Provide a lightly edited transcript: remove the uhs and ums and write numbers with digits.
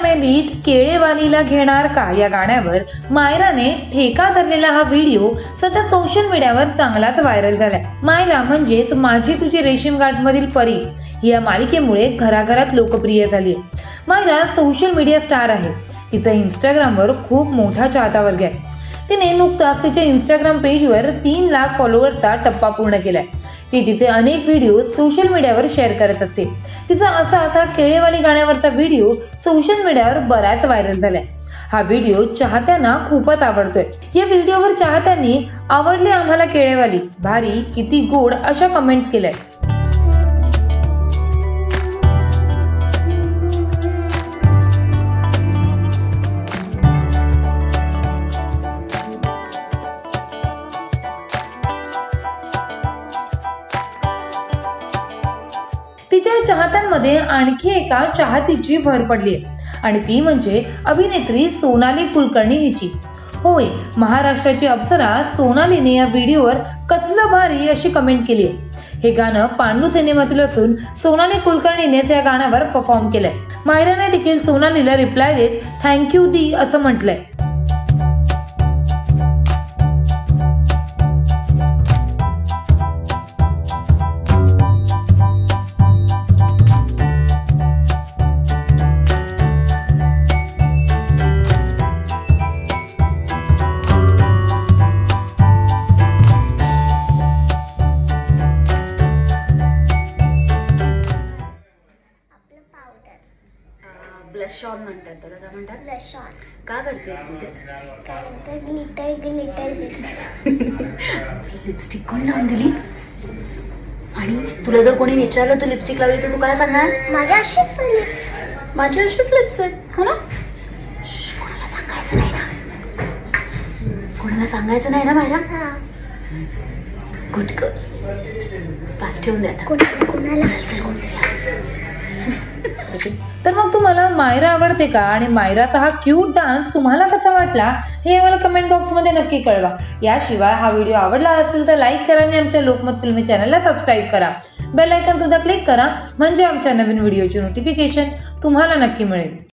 फॅमिलीत केळेवालीला घेणार का या गाण्यावर मायराने ठेका धरलेला हा व्हिडिओ सध्या सोशल मीडियावर चांगलाच व्हायरल झाला। मायरा म्हणजेच माझी तुझी रेशीम गाठमधील परी या मालिकेमुळे घराघरात लोकप्रिय झाली। मायरा सोशल मीडिया स्टार आहे। तिचा इंस्टाग्रामवर खूप मोठा चाहता वर्ग आहे। तिने नुकताच तिच्या इंस्टाग्राम पेजवर 3 लाख फॉलोअर्सचा टप्पा पूर्ण केलाय। ती तिचे अनेक व्हिडिओ सोशल मीडियावर शेअर करत असते। तिचा असा केळेवाली गाण्यावरचा व्हिडिओ सोशल मीडियावर बराच व्हायरल झालाय। हा व्हिडिओ चाहत्यांना खूपच आवडतोय। या व्हिडिओवर चाहत्यांनी आवडले आम्हाला केळेवाली, भारी, किती गोड अशा कमेंट्स केल्या। तिच्या चाहत्यांमध्ये आणखी एका चाहतीची भर पडली आणि ती म्हणजे अभिनेत्री सोनाली कुलकर्णी हिची। होय, महाराष्ट्राची अप्सरा सोनालीने या व्हिडिओवर कसलं भारी अशी कमेंट केली आहे। हे गाणं पांडू सिनेमातील असून सोनाली कुलकर्णीनेच या गाण्यावर परफॉर्म केलंय। मायराने देखील सोनालीला रिप्लाय देत थँक्यू दी असं म्हटलंय। ब्लश ऑन म्हणतात त्याला, काय म्हणतात? ब्लश ऑन का करतेस तू? कारण ते ग्लिटर ग्लिटर दिसत। लिपस्टिक कोण लावून दिली? आणि तुला जर कोणी विचारलं तू लिपस्टिक लावली तर तू काय सांगणार? माझ्या अशीच लिप्स आहेत हो ना? कोणाला सांगायचं नाही ना, कोणाला सांगायचं नाही ना मायरा? हां, गुड गर्ल, पास ठेवून द्या। कोणाला सांगायचं? तर मग तुम्हाला मायरा आवडते का आणि मायराचा हा क्यूट डान्स तुम्हाला कसा वाटला हे मला कमेंट बॉक्समध्ये नक्की कळवा। याशिवाय हा व्हिडिओ आवडला असेल तर लाईक करा आणि आमच्या लोकमत फिल्मी चॅनलला सबस्क्राईब करा। बेल आयकॉन सुद्धा क्लिक करा म्हणजे आमच्या नवीन व्हिडिओची नोटिफिकेशन तुम्हाला नक्की मिळेल।